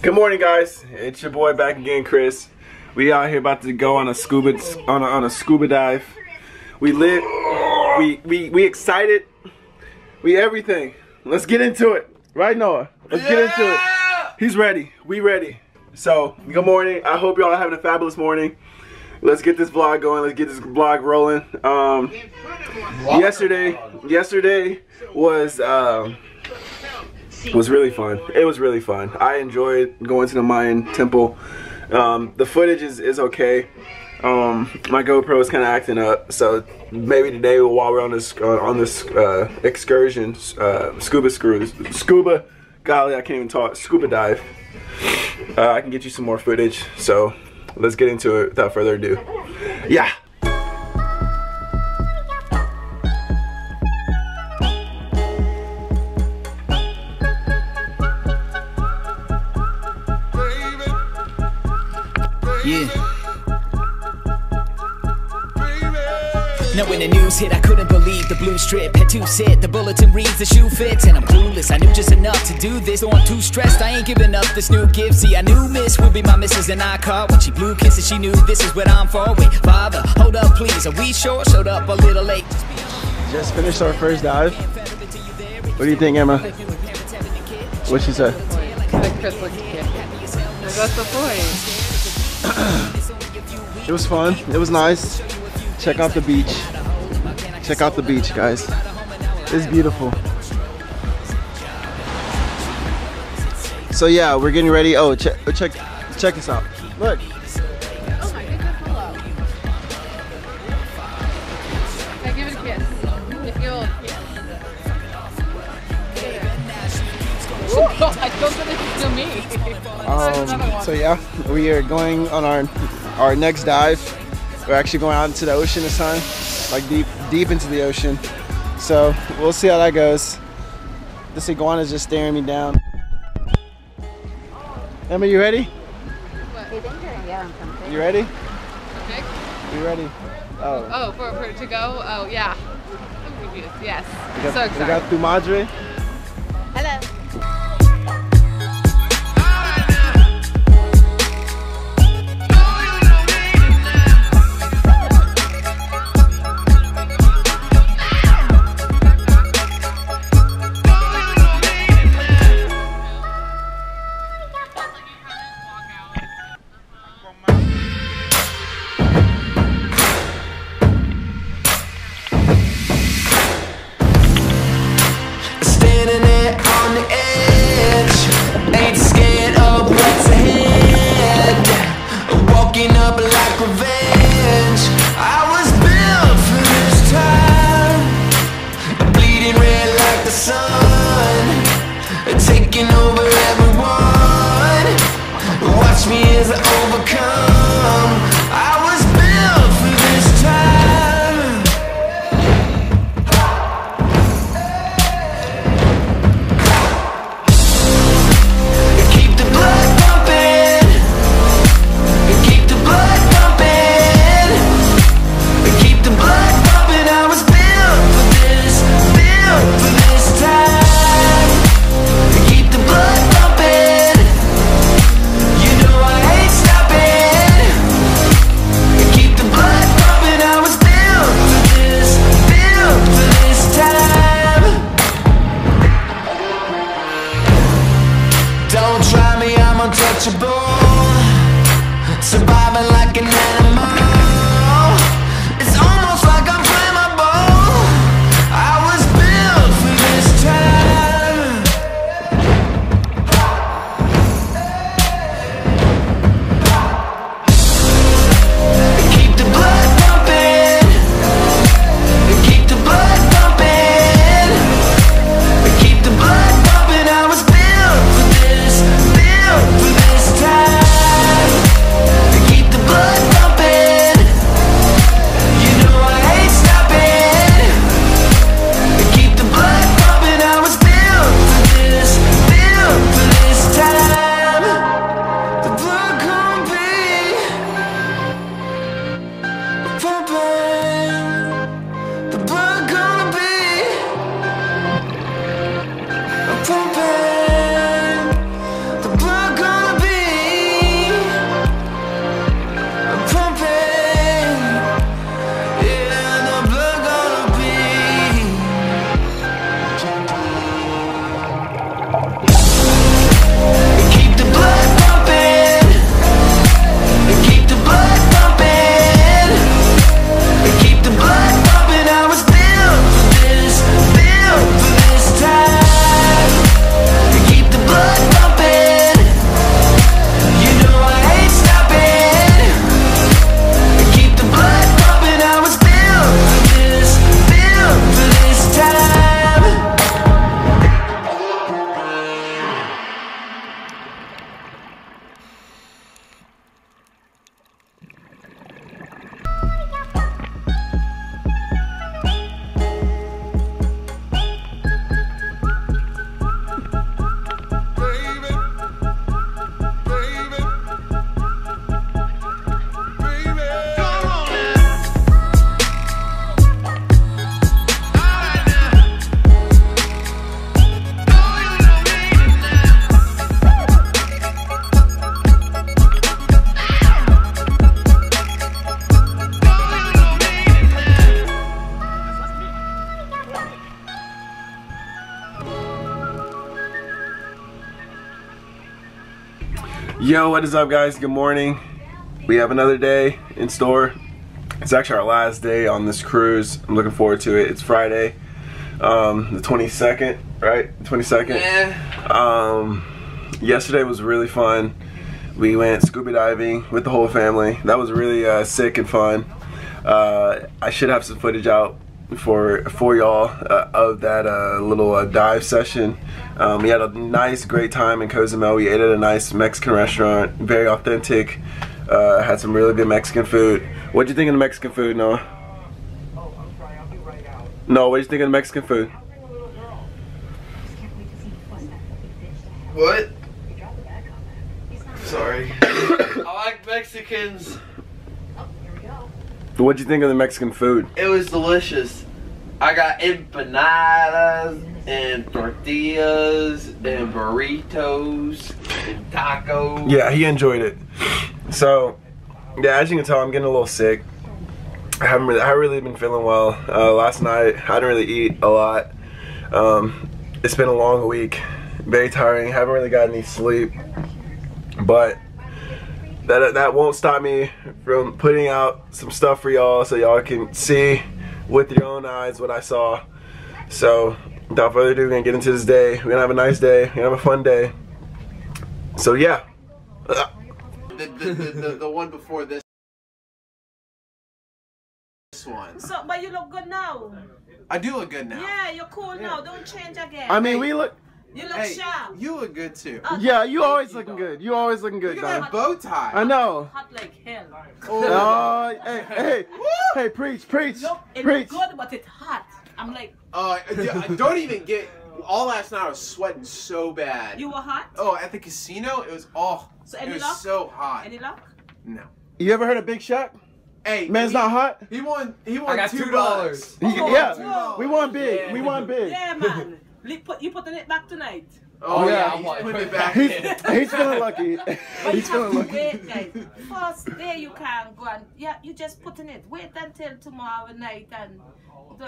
Good morning, guys. It's your boy back again, Chris. We out here about to go on a scuba dive. We lit. We excited. We everything. Let's get into it, right, Noah? Let's get into it. He's ready. We ready. So, good morning. I hope y'all are having a fabulous morning. Let's get this vlog going. Let's get this vlog rolling. Yesterday was really fun. It was really fun. I enjoyed going to the Mayan temple. The footage is okay. My GoPro is kind of acting up, so maybe today while we're on this excursion, scuba dive, I can get you some more footage. So let's get into it without further ado. Yeah. Now when the news hit, I couldn't believe the blue strip had to sit. The bulletin reads, the shoe fits, and I'm clueless. I knew just enough to do this, so I'm too stressed. I ain't giving up this new gift. See, I knew Miss would be my missus, and I caught when she blew kisses. She knew this is what I'm for. Wait, father, hold up, please. Are we sure? Showed up a little late. Just finished our first dive. What do you think, Emma? What'd she say? That Chris looks cute. That's the point. It was fun. It was nice. Check out the beach. Check out the beach, guys. It's beautiful. So yeah, we're getting ready. Oh, check this out. Look. Oh my goodness, hello. Now give it a kiss. If you'll kiss. Ooh, I don't think it's to me. So yeah, we are going on our next dive. We're actually going out into the ocean this time, like deep into the ocean. So we'll see how that goes. This iguana is just staring me down. Emma, you ready? You ready? Okay. You ready? Oh. Oh, for it to go? Oh, yeah. Yes. I'm so excited. We got tu madre. Hello. Surviving like an animal. It's almost like I'm flammable. I was built for this time. Keep the blood pumping. Keep the blood pumping. Keep the blood pumping. I was built for this time. Blood pumping. Yo, what is up, guys? Good morning. We have another day in store. It's actually our last day on this cruise. I'm looking forward to it. It's Friday, the 22nd, right? 22nd. Yeah. Yesterday was really fun. We went scuba diving with the whole family. That was really sick and fun. I should have some footage out for y'all of that little dive session. We had a great time in Cozumel. We ate at a nice Mexican restaurant, very authentic. Had some really good Mexican food. What'd you think of the Mexican food, Noah? Oh, I'm sorry, I'll be right out. No, what'd you think of the Mexican food? What? Sorry. I like Mexicans. What'd you think of the Mexican food? It was delicious. I got empanadas and tortillas and burritos and tacos. Yeah, he enjoyed it. So, yeah, as you can tell, I'm getting a little sick. I haven't really been feeling well. Last night, I didn't really eat a lot. It's been a long week, very tiring. Haven't really gotten any sleep, but that won't stop me from putting out some stuff for y'all so y'all can see with your own eyes what I saw. So without further ado, we're gonna get into this day. We're gonna have a nice day. We're gonna have a fun day. So yeah. The one before this. This one. So, but you look good now. I do look good now. Yeah, you're cool now. Don't change again. I mean, we look. You look sharp. You look good too. Yeah, you always looking good. You always looking good. Look at that bow tie. I know. Hot like hell. Oh, hey, preach. Look, it preach. Looks good, but it's hot. I'm like. Don't even get. All last night I was sweating so bad. You were hot? Oh, at the casino, it was so hot. Any luck? No. You ever heard of Big Shot? Hey, man's not hot. He won $2. Yeah, we won big. Yeah. We won big. Yeah, man. You putting it back tonight? Oh yeah, he's putting it back. He's feeling lucky. But he's feeling lucky. Wait, guys. First day you can't go and you just putting it. Wait until tomorrow night and.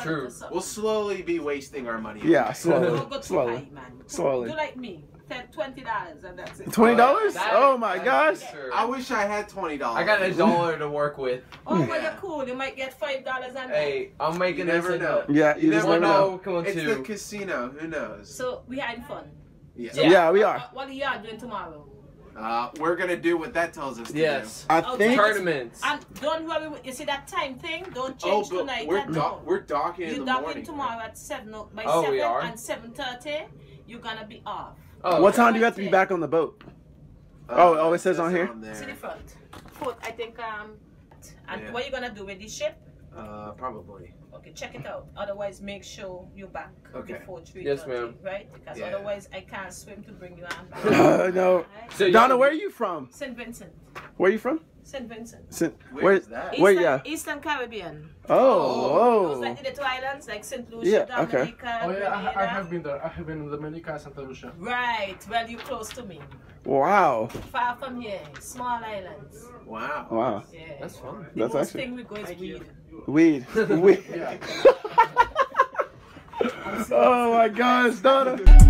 True. We'll slowly be wasting our money. Yeah, slowly. You like me? $20 and that's it. $20? Oh my gosh! I wish I had $20. I got $1 to work with. Oh, well, you're cool. You might get $5 and. Hey, I'm making. You never know. Yeah, you never know. It's the casino. Who knows? So we are in fun. Yeah. Yeah, we are. What are you doing tomorrow? We're gonna do what that tells us to do. I think tournaments. Don't worry. You see that time thing? Don't change tonight. We're docking in the morning. You're docking tomorrow at 7. By 7 and 7:30, you're gonna be off. Oh, what time do you have to be back on the boat? Oh, it says on here. See the front. Fourth, I think. And what are you gonna do with the ship? Probably. Okay, check it out. Otherwise, make sure you're back before 3:30. Yes, ma'am. Right? Because otherwise, I can't swim to bring you out. No. Right? So Donna, where are you from? St. Vincent. Where are you from? St. Vincent. Where is that? Eastern Caribbean. Oh. Those like the two islands, like St. Lucia, Dominica. Oh yeah, I have been there. I have been in Dominica and St. Lucia. Right. Well, you're close to me. Wow. Far from here, small islands. Wow. Wow. Yeah. That's fun. The most thing we go is weed. Oh my gosh, Donna.